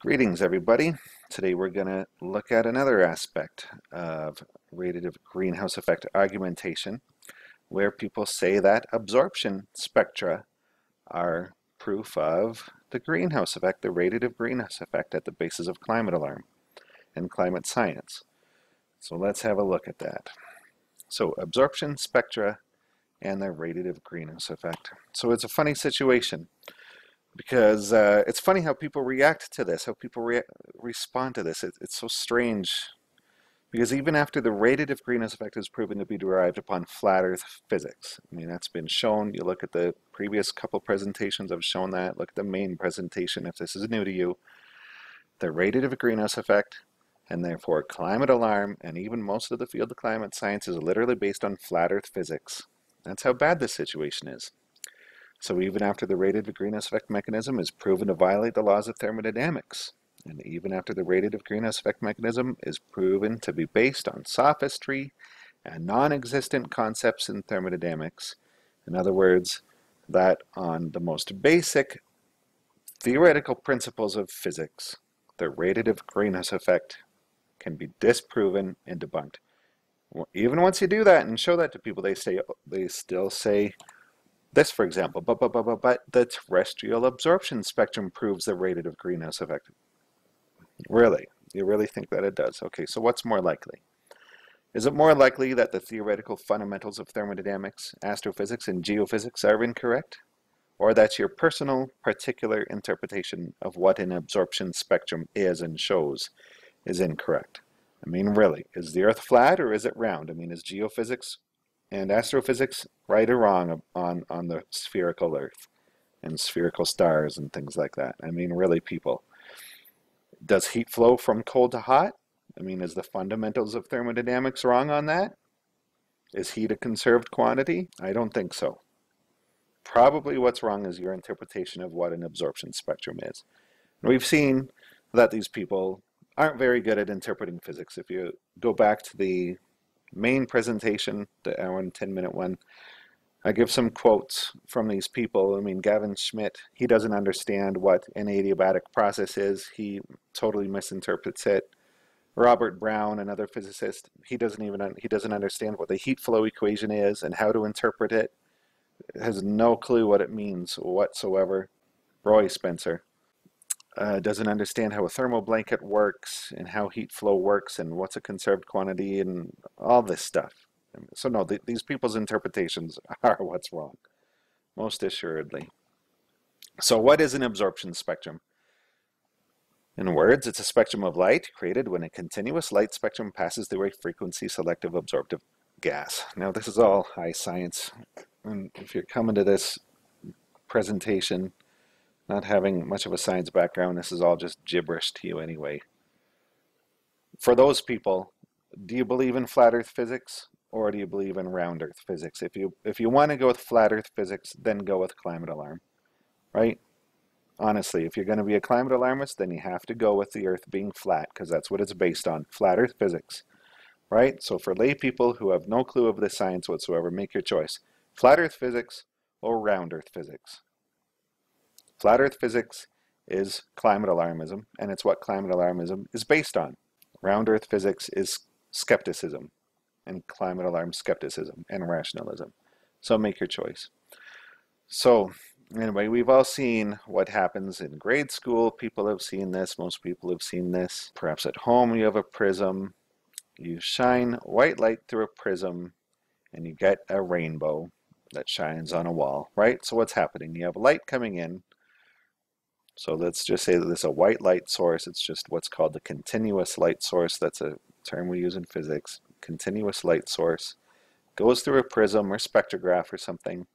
Greetings, everybody. Today we're going to look at another aspect of radiative greenhouse effect argumentation, where people say that absorption spectra are proof of the greenhouse effect, the radiative greenhouse effect at the basis of climate alarm and climate science. So let's have a look at that. So absorption spectra and the radiative greenhouse effect. So it's a funny situation, because it's funny how people react to this, how people respond to this. It's so strange, because even after the radiative greenhouse effect is proven to be derived upon flat earth physics, I mean, that's been shown. You look at the previous couple presentations, I've shown that. Look at the main presentation if this is new to you. The radiative greenhouse effect, and therefore climate alarm, and even most of the field of climate science, is literally based on flat earth physics. That's how bad this situation is. So even after the radiative greenhouse effect mechanism is proven to violate the laws of thermodynamics, and even after the radiative greenhouse effect mechanism is proven to be based on sophistry and non-existent concepts in thermodynamics, in other words, that on the most basic theoretical principles of physics, the radiative greenhouse effect can be disproven and debunked. Even once you do that and show that to people, they still say, this, for example, but the terrestrial absorption spectrum proves the radiative greenhouse effect. Really? You really think that it does? Okay, so what's more likely? Is it more likely that the theoretical fundamentals of thermodynamics, astrophysics, and geophysics are incorrect? Or that your personal, particular interpretation of what an absorption spectrum is and shows is incorrect? I mean, really, is the Earth flat or is it round? I mean, is geophysics and astrophysics right or wrong on the spherical Earth and spherical stars and things like that? I mean, really, people. Does heat flow from cold to hot? I mean, is the fundamentals of thermodynamics wrong on that? Is heat a conserved quantity? I don't think so. Probably what's wrong is your interpretation of what an absorption spectrum is. And we've seen that these people aren't very good at interpreting physics. If you go back to the main presentation, the hour and 10-minute one, I give some quotes from these people. I mean, Gavin Schmidt, he doesn't understand what an adiabatic process is. He totally misinterprets it. Robert Brown, another physicist, he doesn't understand what the heat flow equation is and how to interpret it. Has no clue what it means whatsoever. Roy Spencer doesn't understand how a thermal blanket works and how heat flow works and what's a conserved quantity and all this stuff. So no, these people's interpretations are what's wrong, most assuredly. So what is an absorption spectrum? In words, it's a spectrum of light created when a continuous light spectrum passes through a frequency selective absorptive gas. Now this is all high science, and if you're coming to this presentation not having much of a science background, this is all just gibberish to you anyway. For those people, do you believe in flat earth physics? Or do you believe in round earth physics? If you want to go with flat earth physics, then go with climate alarm, right? Honestly, if you're going to be a climate alarmist, then you have to go with the earth being flat, because that's what it's based on, flat earth physics, right? So for lay people who have no clue of this science whatsoever, make your choice. Flat earth physics or round earth physics. Flat earth physics is climate alarmism, and it's what climate alarmism is based on. Round earth physics is skepticism, and climate alarm skepticism and rationalism. So make your choice. So anyway, we've all seen what happens in grade school. People have seen this. Most people have seen this. Perhaps at home you have a prism. You shine white light through a prism and you get a rainbow that shines on a wall, right? So what's happening? You have light coming in. So let's just say that this is a white light source. It's just what's called the continuous light source. That's a term we use in physics. Continuous light source goes through a prism or spectrograph or something,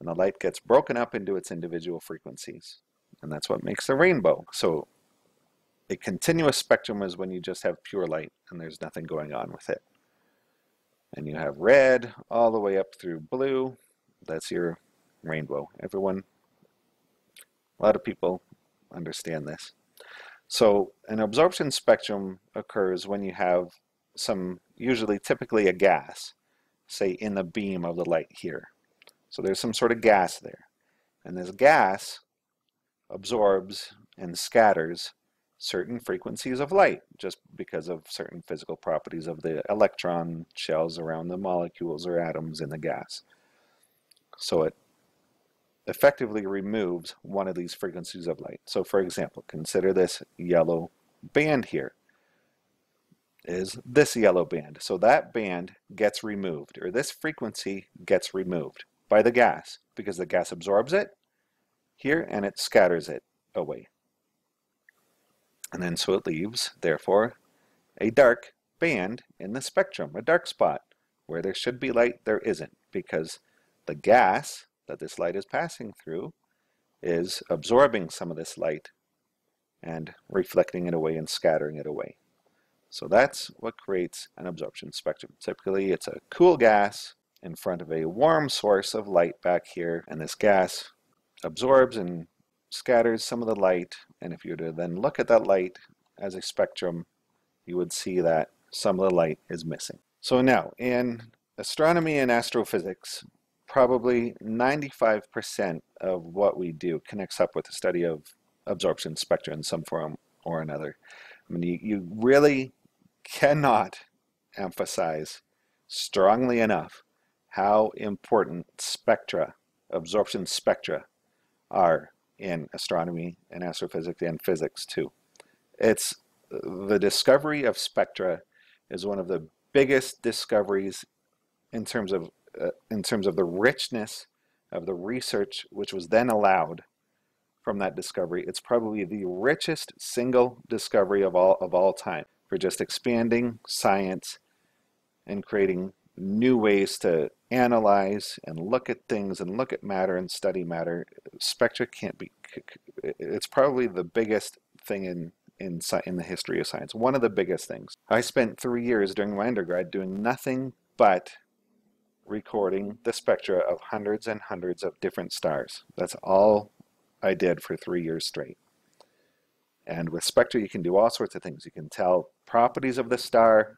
and the light gets broken up into its individual frequencies, and that's what makes the rainbow. So a continuous spectrum is when you just have pure light and there's nothing going on with it, and you have red all the way up through blue. That's your rainbow. Everyone, a lot of people understand this. So an absorption spectrum occurs when you have some, usually typically a gas, say in the beam of the light here. So there's some sort of gas there, and this gas absorbs and scatters certain frequencies of light just because of certain physical properties of the electron shells around the molecules or atoms in the gas. So it effectively removes one of these frequencies of light. So for example, consider this yellow band here is this yellow band. So that band gets removed, or this frequency gets removed by the gas because the gas absorbs it here and it scatters it away. And then so it leaves, therefore, a dark band in the spectrum, a dark spot. Where there should be light, there isn't, because the gas that this light is passing through is absorbing some of this light and reflecting it away and scattering it away. So that's what creates an absorption spectrum. Typically, it's a cool gas in front of a warm source of light back here, and this gas absorbs and scatters some of the light, and if you were to then look at that light as a spectrum, you would see that some of the light is missing. So now, in astronomy and astrophysics, probably 95% of what we do connects up with the study of absorption spectra in some form or another. I mean, you really cannot emphasize strongly enough how important spectra, absorption spectra, are in astronomy and astrophysics and physics too. It's the discovery of spectra is one of the biggest discoveries in terms of the richness of the research which was then allowed from that discovery. It's probably the richest single discovery of all time for just expanding science and creating new ways to analyze and look at things and look at matter and study matter. Spectra can't be, it's probably the biggest thing in the history of science, one of the biggest things. I spent 3 years during my undergrad doing nothing but recording the spectra of hundreds and hundreds of different stars. That's all I did for 3 years straight. And with spectra you can do all sorts of things. You can tell properties of the star,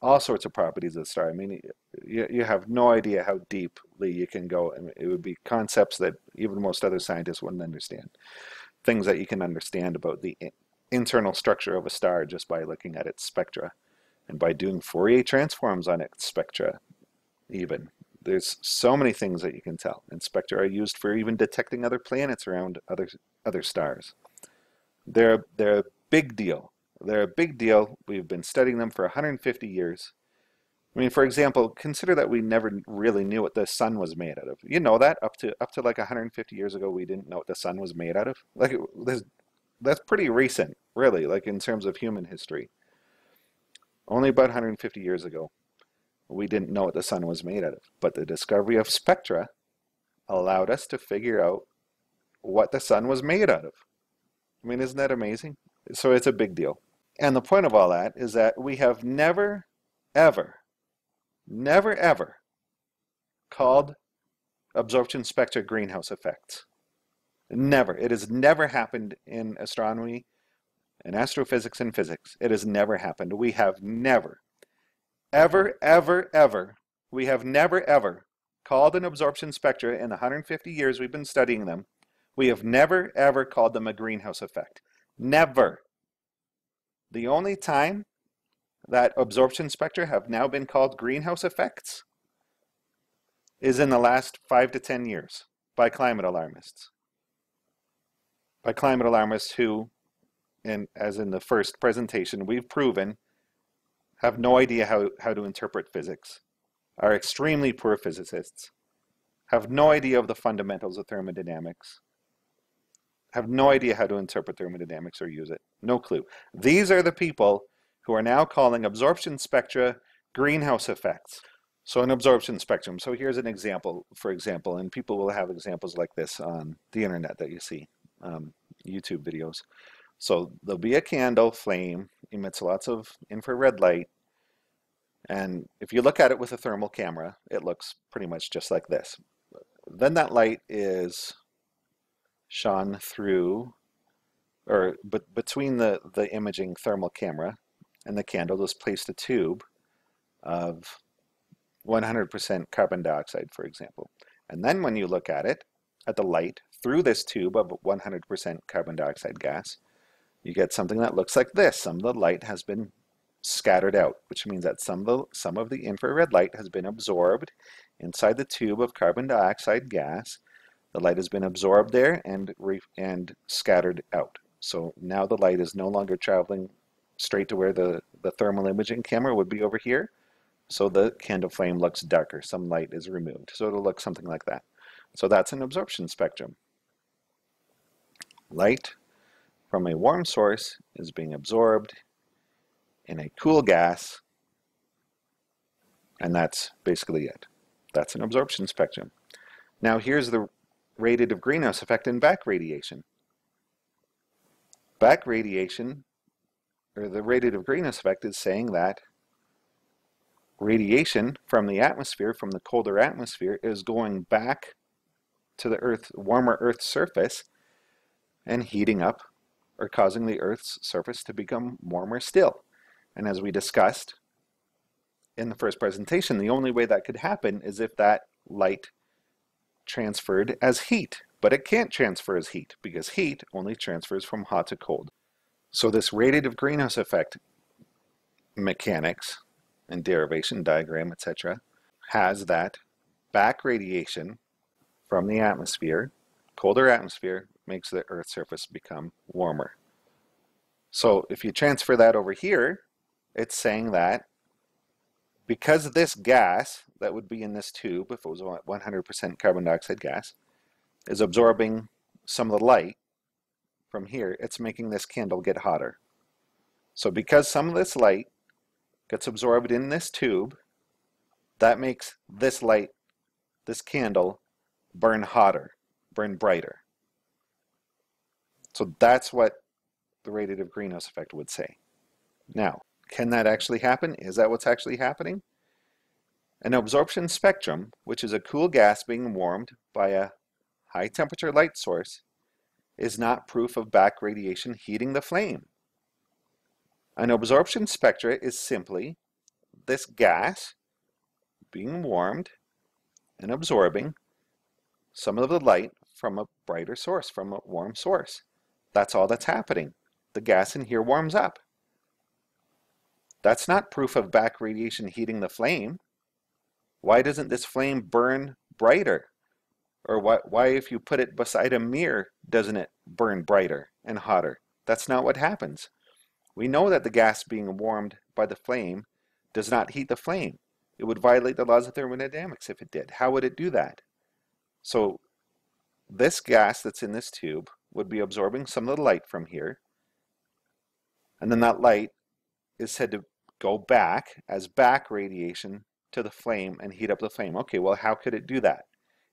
all sorts of properties of the star. I mean, you have no idea how deeply you can go, and it would be concepts that even most other scientists wouldn't understand. Things that you can understand about the internal structure of a star just by looking at its spectra, and by doing Fourier transforms on its spectra even. There's so many things that you can tell, and spectra are used for even detecting other planets around other stars. They're a big deal. They're a big deal. We've been studying them for 150 years. I mean, for example, consider that we never really knew what the sun was made out of. You know that up to like 150 years ago, we didn't know what the sun was made out of. Like that's pretty recent, really, like in terms of human history. Only about 150 years ago, we didn't know what the sun was made out of. But the discovery of spectra allowed us to figure out what the sun was made out of. I mean, isn't that amazing? So it's a big deal. And the point of all that is that we have never, ever, never, ever called absorption spectra greenhouse effects. Never. It has never happened in astronomy and astrophysics and physics. It has never happened. We have never, ever, ever, ever, we have never, ever called an absorption spectra in the 150 years we've been studying them. We have never, ever called them a greenhouse effect. Never. The only time that absorption spectra have now been called greenhouse effects is in the last 5 to 10 years by climate alarmists. By climate alarmists who, as in the first presentation, we've proven have no idea how to interpret physics, are extremely poor physicists, have no idea of the fundamentals of thermodynamics, have no idea how to interpret thermodynamics or use it. No clue. These are the people who are now calling absorption spectra greenhouse effects. So an absorption spectrum. So here's an example, for example, and people will have examples like this on the internet that you see, YouTube videos. So there'll be a candle flame, emits lots of infrared light, and if you look at it with a thermal camera, it looks pretty much just like this. Then that light is shone through, or between the imaging thermal camera and the candle is placed a tube of 100% carbon dioxide, for example. And then when you look at the light through this tube of 100% carbon dioxide gas, you get something that looks like this. Some of the light has been scattered out, which means that some of the infrared light has been absorbed inside the tube of carbon dioxide gas. The light has been absorbed there and scattered out. So now the light is no longer traveling straight to where the thermal imaging camera would be over here. So the candle flame looks darker. Some light is removed. So it'll look something like that. So that's an absorption spectrum. Light from a warm source is being absorbed in a cool gas, and that's basically it. That's an absorption spectrum. Now here's the rate of greenhouse effect in back radiation. Back radiation, or the rate of greenhouse effect, is saying that radiation from the atmosphere, from the colder atmosphere, is going back to the Earth's warmer Earth's surface and heating up, or causing the Earth's surface to become warmer still. And as we discussed in the first presentation, the only way that could happen is if that light transferred as heat, but it can't transfer as heat because heat only transfers from hot to cold. So this rate of greenhouse effect mechanics and derivation diagram, etc., has that back radiation from the atmosphere, colder atmosphere, makes the Earth's surface become warmer. So if you transfer that over here, it's saying that because this gas that would be in this tube, if it was 100% carbon dioxide gas, is absorbing some of the light from here, it's making this candle get hotter. So because some of this light gets absorbed in this tube, that makes this light, this candle, burn hotter, burn brighter. So that's what the rate of greenhouse effect would say. Now, can that actually happen? Is that what's actually happening? An absorption spectrum, which is a cool gas being warmed by a high temperature light source, is not proof of back radiation heating the flame. An absorption spectra is simply this gas being warmed and absorbing some of the light from a brighter source, from a warm source. That's all that's happening. The gas in here warms up. That's not proof of back radiation heating the flame. Why doesn't this flame burn brighter? Or why if you put it beside a mirror, doesn't it burn brighter and hotter? That's not what happens. We know that the gas being warmed by the flame does not heat the flame. It would violate the laws of thermodynamics if it did. How would it do that? So this gas that's in this tube would be absorbing some of the light from here, and then that light is said to go back as back radiation to the flame and heat up the flame. Okay, well, how could it do that?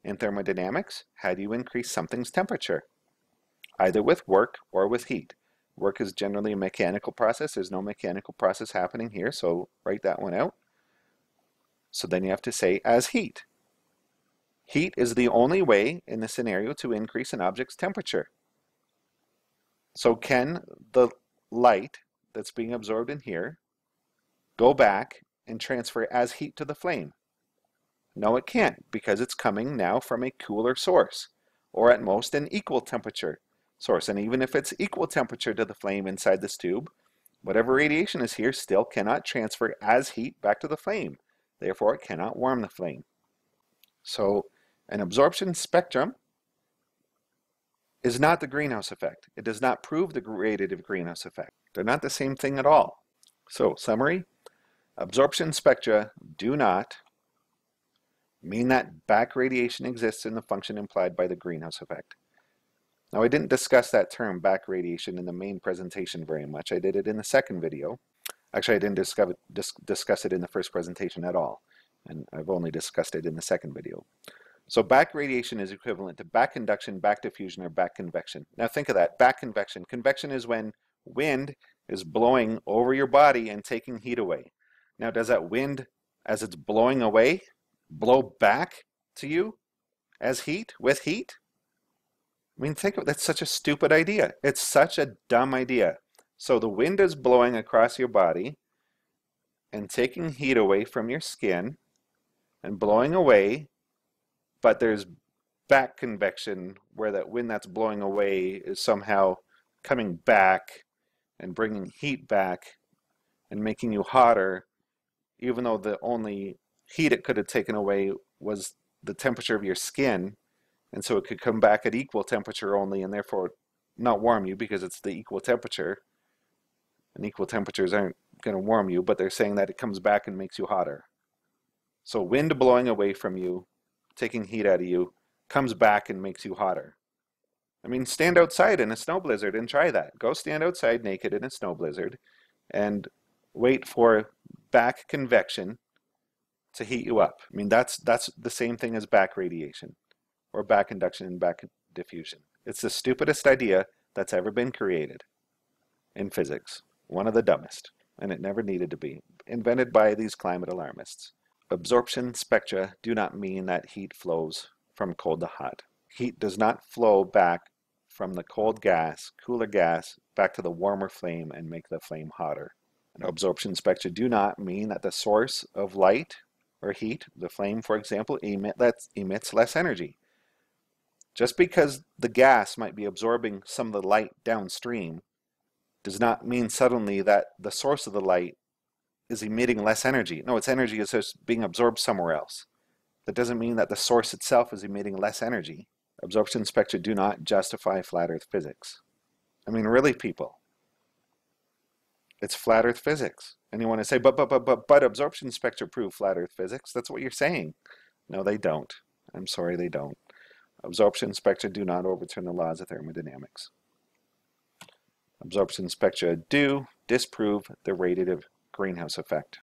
In thermodynamics, how do you increase something's temperature? Either with work or with heat. Work is generally a mechanical process. There's no mechanical process happening here, so write that one out. So then you have to say as heat. Heat is the only way in this scenario to increase an object's temperature. So can the light that's being absorbed in here go back and transfer as heat to the flame? No, it can't, because it's coming now from a cooler source, or at most an equal temperature source. And even if it's equal temperature to the flame inside this tube, whatever radiation is here still cannot transfer as heat back to the flame. Therefore, it cannot warm the flame. So an absorption spectrum is not the greenhouse effect. It does not prove the rate of greenhouse effect. They're not the same thing at all. So summary, absorption spectra do not mean that back radiation exists in the function implied by the greenhouse effect. Now, I didn't discuss that term back radiation in the main presentation very much. I did it in the second video. Actually, I didn't discuss it in the first presentation at all, and I've only discussed it in the second video. So back radiation is equivalent to back conduction, back diffusion, or back convection. Now think of that, back convection. Convection is when wind is blowing over your body and taking heat away. Now does that wind, as it's blowing away, blow back to you as heat, with heat? I mean, think of it, that's such a stupid idea. It's such a dumb idea. So the wind is blowing across your body and taking heat away from your skin and blowing away, but there's back convection where that wind that's blowing away is somehow coming back and bringing heat back and making you hotter, even though the only heat it could have taken away was the temperature of your skin, and so it could come back at equal temperature only and therefore not warm you because it's the equal temperature, and equal temperatures aren't going to warm you, but they're saying that it comes back and makes you hotter. So wind blowing away from you, taking heat out of you, comes back and makes you hotter. I mean, stand outside in a snow blizzard and try that. Go stand outside naked in a snow blizzard and wait for back convection to heat you up. I mean, that's the same thing as back radiation or back induction and back diffusion. It's the stupidest idea that's ever been created in physics. One of the dumbest, and it never needed to be. Invented by these climate alarmists. Absorption spectra do not mean that heat flows from cold to hot. Heat does not flow back from the cold gas, cooler gas, back to the warmer flame and make the flame hotter. And absorption spectra do not mean that the source of light or heat, the flame for example, emits less energy. Just because the gas might be absorbing some of the light downstream does not mean suddenly that the source of the light is emitting less energy. No, its energy is just being absorbed somewhere else. That doesn't mean that the source itself is emitting less energy. Absorption spectra do not justify flat earth physics. I mean, really, people. It's flat earth physics. And you want to say, but absorption spectra prove flat earth physics. That's what you're saying. No, they don't. I'm sorry, they don't. Absorption spectra do not overturn the laws of thermodynamics. Absorption spectra do disprove the radiative greenhouse effect.